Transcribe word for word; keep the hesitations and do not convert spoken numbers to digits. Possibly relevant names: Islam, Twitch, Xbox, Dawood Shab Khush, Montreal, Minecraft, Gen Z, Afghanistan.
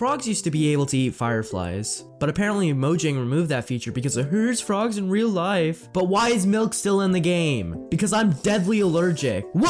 Frogs used to be able to eat fireflies, but apparently Mojang removed that feature because it hurts frogs in real life. But why is milk still in the game? Because I'm deadly allergic. What?